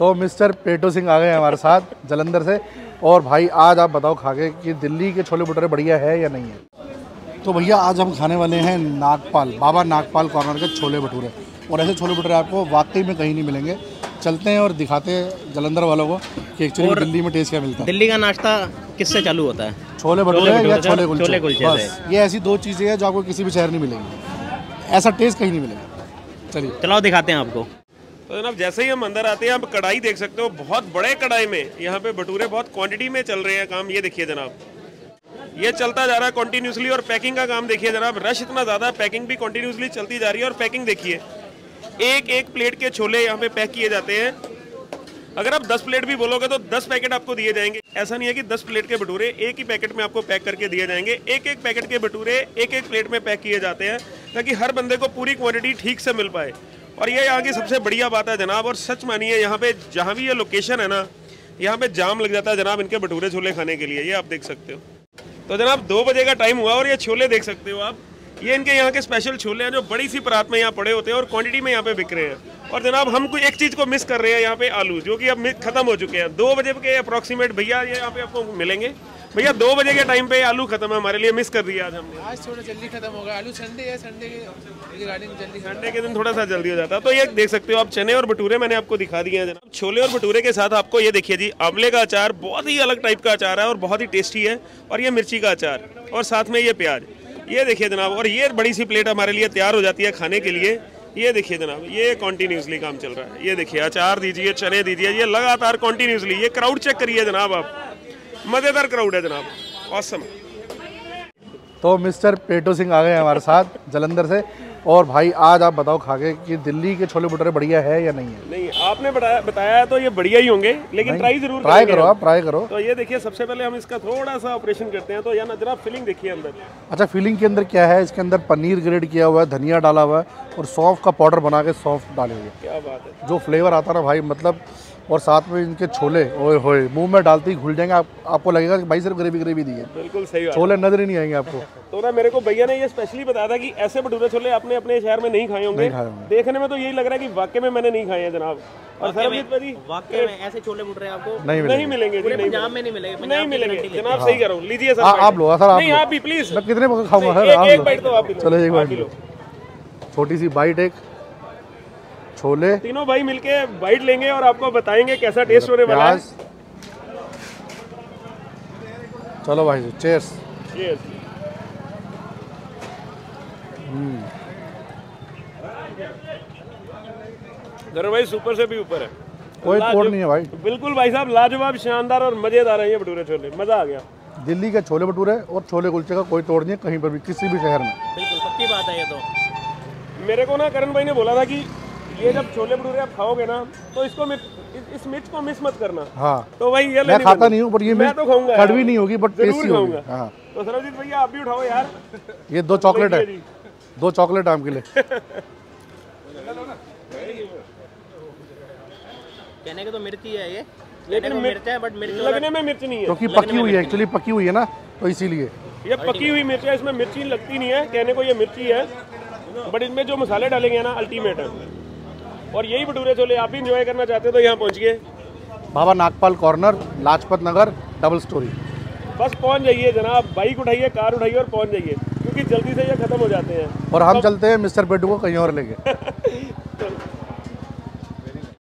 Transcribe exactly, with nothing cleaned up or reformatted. तो मिस्टर पेटू सिंह आ गए हमारे साथ जालंधर से। और भाई आज आप बताओ खा के कि दिल्ली के छोले भटूरे बढ़िया है या नहीं है। तो भैया आज हम खाने वाले हैं नागपाल, बाबा नागपाल कॉर्नर के छोले भटूरे, और ऐसे छोले भटूरे आपको वाकई में कहीं नहीं मिलेंगे। चलते हैं और दिखाते हैं जालंधर वालों को कि एक्चुअली दिल्ली में टेस्ट क्या मिलता है। दिल्ली का नाश्ता किससे चालू होता है? छोले भटूरे या छोले कुलचे, छोले कुलचे बस। ये ऐसी दो चीज़ें हैं जो आपको किसी भी शहर नहीं मिलेंगी, ऐसा टेस्ट कहीं नहीं मिलेगा। चलिए चलाओ दिखाते हैं आपको। तो जनाब जैसे ही हम अंदर आते हैं आप कढ़ाई देख सकते हो, बहुत बड़े कढ़ाई में यहाँ पे भटूरे बहुत क्वांटिटी में चल रहे हैं काम। ये देखिए जनाब, ये चलता जा रहा है कॉन्टीन्यूसली। और पैकिंग का काम देखिए जनाब, रश इतना ज़्यादा, पैकिंग भी कॉन्टीन्यूसली चलती जा रही है। और पैकिंग देखिए, एक एक प्लेट के छोले यहाँ पे पैक किए जाते हैं। अगर आप दस प्लेट भी बोलोगे तो दस पैकेट आपको दिए जाएंगे। ऐसा नहीं है कि दस प्लेट के भटूरे एक ही पैकेट में आपको पैक करके दिए जाएंगे। एक एक पैकेट के भटूरे एक एक प्लेट में पैक किए जाते हैं ताकि हर बंदे को पूरी क्वांटिटी ठीक से मिल पाए। और ये यहाँ की सबसे बढ़िया बात है जनाब। और सच मानिए यहाँ पे जहाँ भी ये लोकेशन है ना, यहाँ पे जाम लग जाता है जनाब इनके भटूरे छोले खाने के लिए। ये आप देख सकते हो। तो जनाब दो बजे का टाइम हुआ और ये छोले देख सकते हो आप, ये इनके यहाँ के स्पेशल छोले हैं जो बड़ी सी परात में यहाँ पड़े होते हैं और क्वांटिटी में यहाँ पे बिक रहे हैं। और जनाब हम कोई एक चीज़ को मिस कर रहे हैं यहाँ पे, आलू, जो कि अब खत्म हो चुके हैं। दो बजे के अप्रॉक्सीमेट भैया ये यहाँ पे आपको मिलेंगे। भैया दो बजे के टाइम पे आलू खत्म है, हमारे लिए मिस कर दिया आज हमने। आज थोड़ा जल्दी खत्म होगा आलू, संडे है, संडे के जल्दी, संडे के दिन थोड़ा सा जल्दी हो जाता है। तो ये देख सकते हो आप, चने और भटूरे मैंने आपको दिखा दिए हैं जनाब। छोले और भटूरे के साथ आपको ये देखिए जी आंवले का अचार, बहुत ही अलग टाइप का अचार है और बहुत ही टेस्टी है। और ये मिर्ची का अचार और साथ में ये प्याज, ये देखिए जनाब। और ये बड़ी सी प्लेट हमारे लिए तैयार हो जाती है खाने के लिए। ये देखिए जनाब, ये कॉन्टीन्यूसली काम चल रहा है। ये देखिए अचार दीजिए, चने दीजिए, ये लगातार कॉन्टीन्यूसली। ये क्राउड चेक करिए जनाब आप, मज़ेदार क्राउड है जनाब, ऑसम। तो मिस्टर पेटू सिंह आ गए हमारे साथ जालंधर से। और भाई आज आप बताओ खा के कि दिल्ली के छोले भटूरे बढ़िया है या नहीं है। नहीं, आपने बताया बताया तो ये बढ़िया ही होंगे, लेकिन ट्राई जरूर ट्राई करो आप, ट्राई करो। तो ये देखिए सबसे पहले हम इसका थोड़ा सा ऑपरेशन करते हैं। तो यार जरा फिलिंग देखिए अंदर। अच्छा, फिलिंग के अंदर क्या है? इसके अंदर पनीर ग्रेड किया हुआ है, धनिया डाला हुआ है और सौंफ का पाउडर बना के सौंफ डाले हुए। क्या बात है, जो फ्लेवर आता ना भाई, मतलब। और साथ में इनके छोले, ओए होए, मुंह में डालते ही घुल जाएंगे आप, आपको लगेगा कि भाई सिर्फ ग्रेवी ग्रेवी दी है। बिल्कुल सही, छोले नजर ही नहीं आएंगे आपको। तो ना मेरे को भैया ने ये स्पेशली बताया था कि ऐसे भटूरे छोले आपने अपने शहर में नहीं खाए होंगे। देखने में तो यही लग रहा है कि वाकई में मैंने नहीं खाए हैं जनाब। और वाकई में ऐसे छोले भटूरे आपको नहीं मिलेंगे, पंजाब में नहीं मिलेंगे, नहीं मिलेंगे जनाब। सही कह रहा हूँ, लीजिए आप लोग सर, आप भी प्लीज। कितने चलो एक बाइट लो, छोटी सी बाइट, एक छोले। तीनों भाई मिलके बाइट लेंगे और आपको बताएंगे कैसा टेस्ट होने वाला है। चलो भाई जी, चेयर्स। चेयर्स। गरम भाई सुपर से भी ऊपर है, कोई तोड़ नहीं है भाई। बिल्कुल भाई साहब, लाजवाब, शानदार और मजेदार है ये भटूरे छोले, मजा आ गया। दिल्ली के छोले भटूरे और छोले कुलचे का कोई तोड़ नहीं है कहीं पर भी, किसी भी शहर में। बिल्कुल पक्की बात है ये तो। मेरे को ना करण भाई ने बोला था कि ये जब छोले भटूरे आप खाओगे ना तो इसको मिर्च, इस मिर्च को मिस मत करना। हाँ। तो भाई ये मैं खाता नहीं हूँ, पर ये मैं तो खाऊंगा, कड़वी नहीं होगी बट टेस्टी होगी। हाँ। तो सरबजीत भैया आप भी उठाओ यार, ये दो चॉकलेट है, दो चॉकलेट आम के लिए। कहने के तो मिर्च ही है ये, लेकिन मिर्च है बट मिर्च लगने में मिर्च नहीं है, क्योंकि पकी हुई है, एक्चुअली पकी हुई है ना, तो इसीलिए। ये पकी हुई मिर्च है, इसमें मिर्ची लगती नहीं है, कहने को ये मिर्ची है बट इसमें जो मसाले डालेंगे ना अल्टीमेट है। और यही भटूरे छोले आप भी इंजॉय करना चाहते हो तो यहाँ पहुँचिए, Baba Nagpal corner, Lajpat Nagar, double story. बस पहुँच जाइए जनाब, बाइक उठाइए, कार उठाइए और पहुँच जाइए, क्योंकि जल्दी से ये खत्म हो जाते हैं। और हम तो... चलते हैं मिस्टर पेटू को कहीं और लेके।